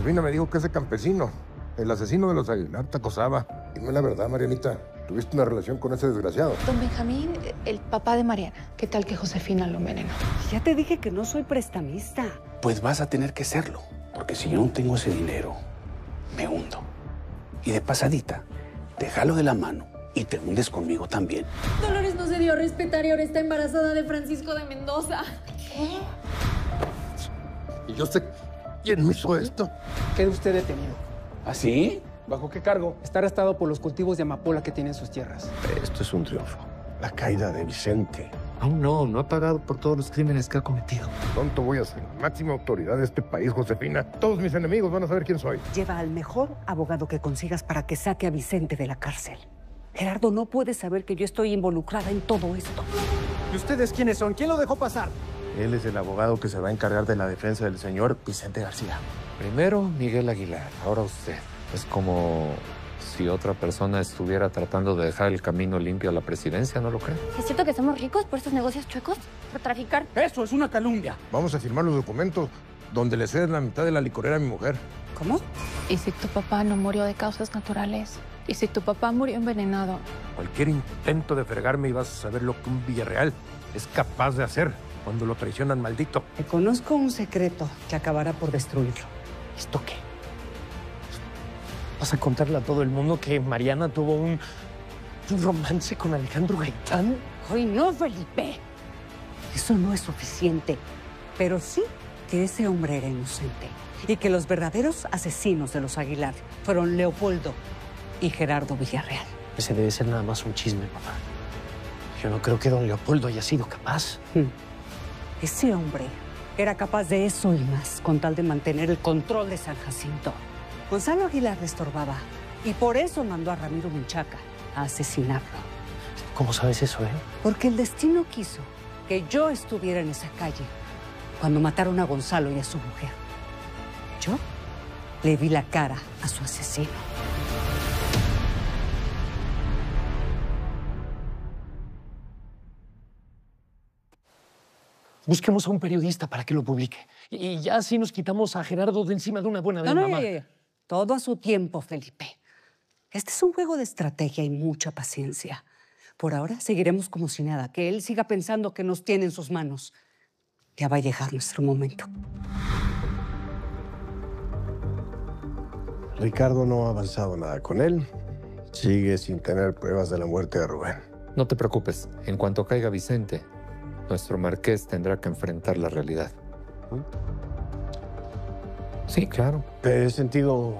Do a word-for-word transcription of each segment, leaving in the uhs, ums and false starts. Josefina me dijo que ese campesino, el asesino de los Aguilar, te acosaba. Dime la verdad, Marianita. ¿Tuviste una relación con ese desgraciado? Don Benjamín, el papá de Mariana. ¿Qué tal que Josefina lo envenenó? Ya te dije que no soy prestamista. Pues vas a tener que serlo. Porque si yo no tengo ese dinero, me hundo. Y de pasadita, te jalo de la mano y te hundes conmigo también. Dolores no se dio a respetar y ahora está embarazada de Francisco de Mendoza. ¿Qué? Y yo sé quién me hizo esto. Quede usted detenido. ¿Ah, sí? ¿Bajo qué cargo? Está arrestado por los cultivos de amapola que tiene en sus tierras. Esto es un triunfo. La caída de Vicente. Aún no, no ha pagado por todos los crímenes que ha cometido. Pronto voy a ser la máxima autoridad de este país, Josefina. Todos mis enemigos van a saber quién soy. Lleva al mejor abogado que consigas para que saque a Vicente de la cárcel. Gerardo no puede saber que yo estoy involucrada en todo esto. ¿Y ustedes quiénes son? ¿Quién lo dejó pasar? Él es el abogado que se va a encargar de la defensa del señor Vicente García. Primero Miguel Aguilar, ahora usted. Es como si otra persona estuviera tratando de dejar el camino limpio a la presidencia, ¿no lo creen? ¿Es cierto que somos ricos por estos negocios chuecos? ¿Por traficar? ¡Eso es una calumnia! Vamos a firmar los documentos donde le cedes la mitad de la licorera a mi mujer. ¿Cómo? ¿Y si tu papá no murió de causas naturales? ¿Y si tu papá murió envenenado? Cualquier intento de fregarme y vas a saber lo que un Villarreal es capaz de hacer cuando lo traicionan, maldito. Te conozco un secreto que acabará por destruirlo. ¿Esto qué? ¿Vas a contarle a todo el mundo que Mariana tuvo un, un romance con Alejandro Gaitán? ¡Ay, no, Felipe! Eso no es suficiente. Pero sí que ese hombre era inocente y que los verdaderos asesinos de los Aguilar fueron Leopoldo y Gerardo Villarreal. Ese debe ser nada más un chisme, papá. Yo no creo que don Leopoldo haya sido capaz. Ese hombre era capaz de eso y más, con tal de mantener el control de San Jacinto. Gonzalo Aguilar le estorbaba y por eso mandó a Ramiro Menchaca a asesinarlo. ¿Cómo sabes eso, eh? Porque el destino quiso que yo estuviera en esa calle cuando mataron a Gonzalo y a su mujer. Yo le vi la cara a su asesino. Busquemos a un periodista para que lo publique. Y ya así nos quitamos a Gerardo de encima de una buena vez, no, no, mamá. Ya, ya. Todo a su tiempo, Felipe. Este es un juego de estrategia y mucha paciencia. Por ahora seguiremos como si nada, que él siga pensando que nos tiene en sus manos. Ya va a llegar nuestro momento. Ricardo no ha avanzado nada con él. Sigue sin tener pruebas de la muerte de Rubén. No te preocupes. En cuanto caiga Vicente, nuestro marqués tendrá que enfrentar la realidad. ¿Mm? Sí, claro. Te he sentido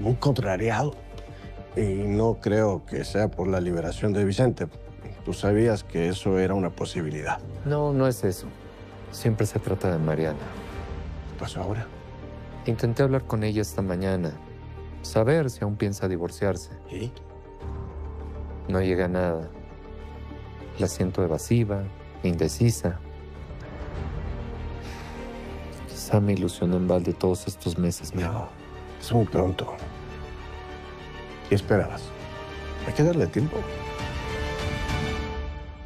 muy contrariado y no creo que sea por la liberación de Vicente. Tú sabías que eso era una posibilidad. No, no es eso. Siempre se trata de Mariana. ¿Qué pasó ahora? Intenté hablar con ella esta mañana, saber si aún piensa divorciarse. ¿Y? No llega a nada. La siento evasiva, indecisa. Quizá me ilusionó en balde todos estos meses, mira. No, es muy pronto. ¿Qué esperabas? Hay que darle tiempo.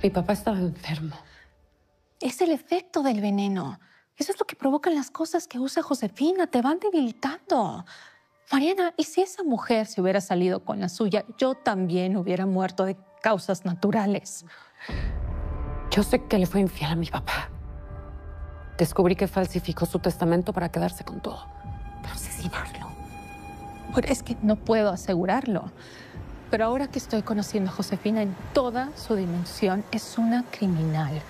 Mi papá estaba enfermo. Es el efecto del veneno. Eso es lo que provocan las cosas que usa Josefina. Te van debilitando. Mariana, ¿y si esa mujer se hubiera salido con la suya? Yo también hubiera muerto de causas naturales. Yo sé que le fue infiel a mi papá. Descubrí que falsificó su testamento para quedarse con todo. Pero asesinarlo. Bueno, es que no puedo asegurarlo. Pero ahora que estoy conociendo a Josefina en toda su dimensión, es una criminal.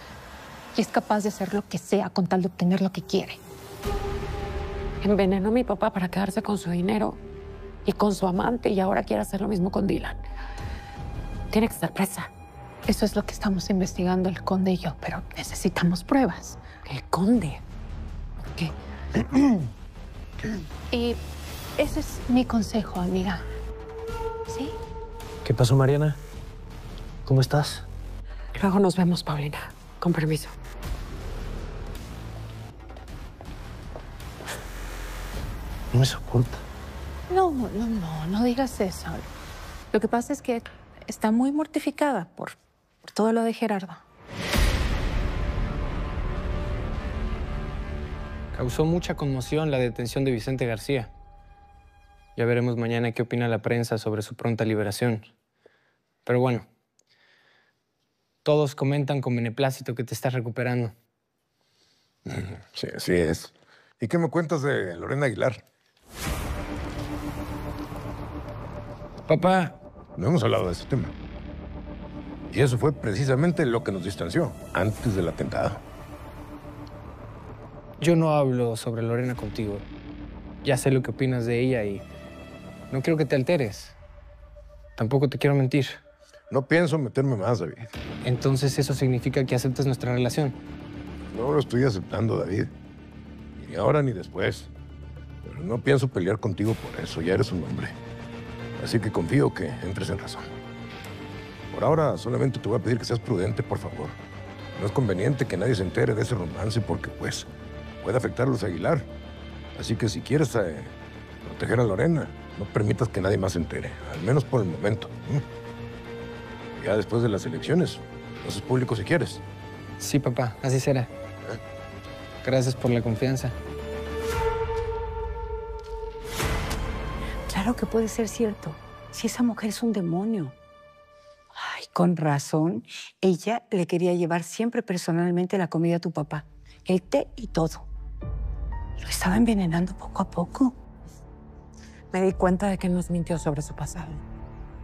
Y es capaz de hacer lo que sea con tal de obtener lo que quiere. Envenenó a mi papá para quedarse con su dinero y con su amante, y ahora quiere hacer lo mismo con Dylan. Tiene que estar presa. Eso es lo que estamos investigando el conde y yo, pero necesitamos pruebas. ¿El conde? ¿Por qué? Y ese es mi consejo, amiga. ¿Sí? ¿Qué pasó, Mariana? ¿Cómo estás? Luego nos vemos, Paulina. Con permiso. No me soporta. No, no, no, no digas eso. Lo que pasa es que está muy mortificada por, por todo lo de Gerardo. Causó mucha conmoción la detención de Vicente García. Ya veremos mañana qué opina la prensa sobre su pronta liberación. Pero bueno, todos comentan con beneplácito que te estás recuperando. Sí, así es. ¿Y qué me cuentas de Lorena Aguilar? Papá, no hemos hablado de ese tema. Y eso fue precisamente lo que nos distanció antes del atentado. Yo no hablo sobre Lorena contigo. Ya sé lo que opinas de ella y no quiero que te alteres. Tampoco te quiero mentir. No pienso meterme más, David. Entonces eso significa que aceptas nuestra relación. No lo estoy aceptando, David. Ni ahora ni después. Pero no pienso pelear contigo por eso. Ya eres un hombre. Así que confío que entres en razón. Por ahora solamente te voy a pedir que seas prudente, por favor. No es conveniente que nadie se entere de ese romance porque, pues, puede afectar a los Aguilar. Así que si quieres eh, proteger a Lorena, no permitas que nadie más se entere, al menos por el momento. ¿Mm? Ya después de las elecciones, lo haces público si quieres. Sí, papá, así será. ¿Eh? Gracias por la confianza. Claro que puede ser cierto. Si esa mujer es un demonio. Ay, con razón. Ella le quería llevar siempre personalmente la comida a tu papá. El té y todo. Lo estaba envenenando poco a poco. Me di cuenta de que nos mintió sobre su pasado.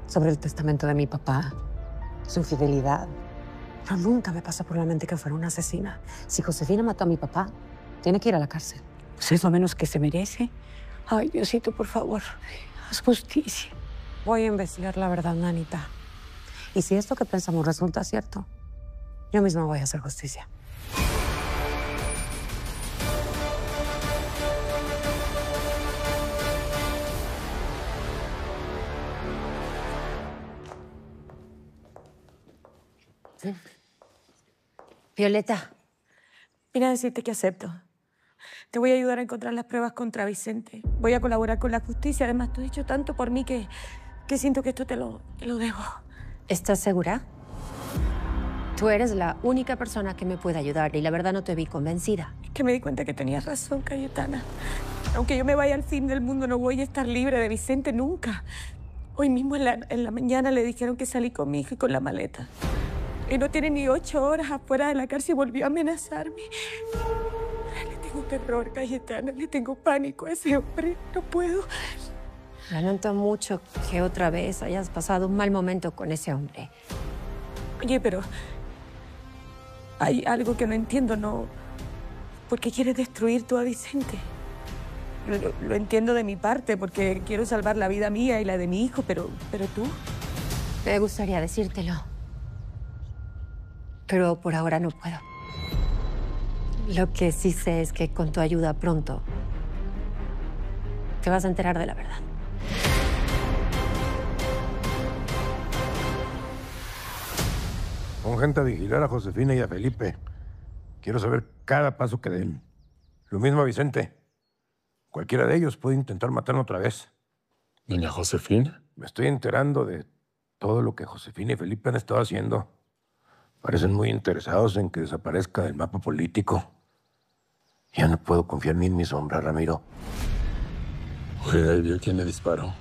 Sobre el testamento de mi papá. Su infidelidad. No, nunca me pasó por la mente que fuera una asesina. Si Josefina mató a mi papá, tiene que ir a la cárcel. Pues es lo menos que se merece. Ay, Diosito, por favor, haz justicia. Voy a investigar la verdad, Nanita. Y si esto que pensamos resulta cierto, yo misma voy a hacer justicia. ¿Sí? Violeta, vine a decirte que acepto. Te voy a ayudar a encontrar las pruebas contra Vicente. Voy a colaborar con la justicia. Además, tú has hecho tanto por mí que, que siento que esto te lo, te lo debo. ¿Estás segura? Tú eres la única persona que me puede ayudar y la verdad no te vi convencida. Es que me di cuenta que tenías razón, Cayetana. Aunque yo me vaya al fin del mundo, no voy a estar libre de Vicente nunca. Hoy mismo en la, en la mañana le dijeron que salí con mi hija y con la maleta. Y no tiene ni ocho horas afuera de la cárcel y volvió a amenazarme. Tengo terror, Cayetana. Le tengo pánico a ese hombre. No puedo. Lamento mucho que otra vez hayas pasado un mal momento con ese hombre. Oye, pero hay algo que no entiendo, ¿no? ¿Por qué quieres destruir tú a Vicente? Lo, lo entiendo de mi parte, porque quiero salvar la vida mía y la de mi hijo, pero, pero tú... Me gustaría decírtelo. Pero por ahora no puedo. Lo que sí sé es que con tu ayuda pronto te vas a enterar de la verdad. Pon gente a vigilar a Josefina y a Felipe. Quiero saber cada paso que den. Lo mismo a Vicente. Cualquiera de ellos puede intentar matarme otra vez. ¿Doña Josefina? Me estoy enterando de todo lo que Josefina y Felipe han estado haciendo. Parecen muy interesados en que desaparezca del mapa político. Ya no puedo confiar ni en mi sombra, Ramiro. Oye, ¿vio quién le disparó?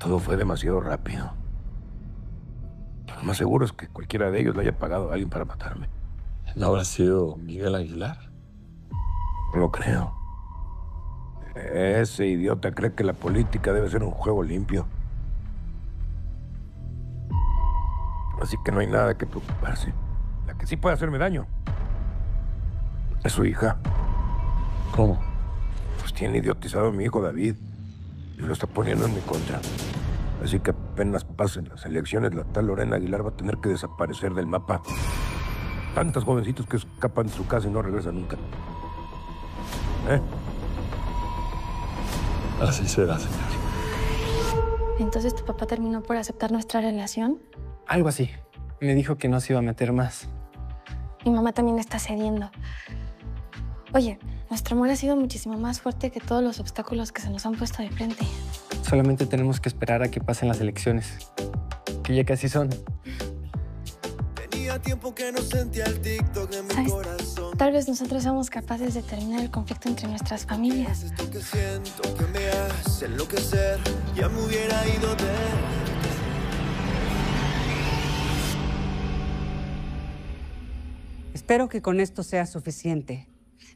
Todo fue demasiado rápido. Lo más seguro es que cualquiera de ellos le haya pagado a alguien para matarme. ¿No habrá sido Miguel Aguilar? No lo creo. Ese idiota cree que la política debe ser un juego limpio. Así que no hay nada que preocuparse. La que sí puede hacerme daño es su hija. ¿Cómo? Pues tiene idiotizado a mi hijo David y lo está poniendo en mi contra. Así que apenas pasen las elecciones, la tal Lorena Aguilar va a tener que desaparecer del mapa. Tantos jovencitos que escapan de su casa y no regresan nunca. ¿Eh? Así será, señor. ¿Entonces tu papá terminó por aceptar nuestra relación? Algo así. Me dijo que no se iba a meter más. Mi mamá también está cediendo. Oye, nuestro amor ha sido muchísimo más fuerte que todos los obstáculos que se nos han puesto de frente. Solamente tenemos que esperar a que pasen las elecciones, que ya casi son. ¿Sabes? Tal vez nosotros somos capaces de terminar el conflicto entre nuestras familias. Espero que con esto sea suficiente,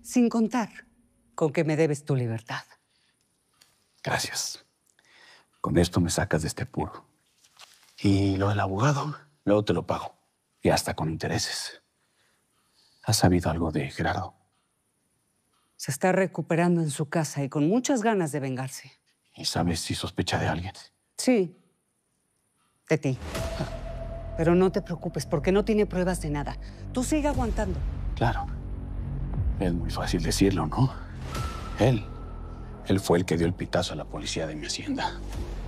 sin contar con que me debes tu libertad. Gracias. Con esto me sacas de este apuro. Y lo del abogado, luego te lo pago. Y hasta con intereses. ¿Has sabido algo de Gerardo? Se está recuperando en su casa y con muchas ganas de vengarse. ¿Y sabes si sospecha de alguien? Sí, de ti. Pero no te preocupes, porque no tiene pruebas de nada. Tú sigue aguantando. Claro. Es muy fácil decirlo, ¿no? Él. Él fue el que dio el pitazo a la policía de mi hacienda.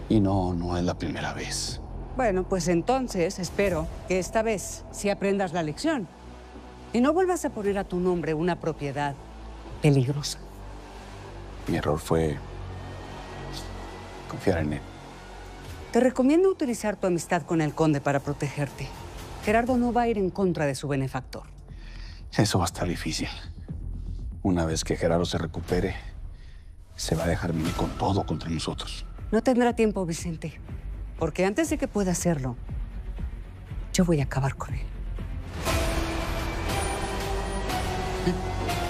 Y no, no es la primera vez. Bueno, pues entonces espero que esta vez sí aprendas la lección y no vuelvas a poner a tu nombre una propiedad peligrosa. Mi error fue confiar en él. Te recomiendo utilizar tu amistad con el conde para protegerte. Gerardo no va a ir en contra de su benefactor. Eso va a estar difícil. Una vez que Gerardo se recupere, se va a dejar venir con todo contra nosotros. No tendrá tiempo, Vicente, porque antes de que pueda hacerlo, yo voy a acabar con él. ¿Eh?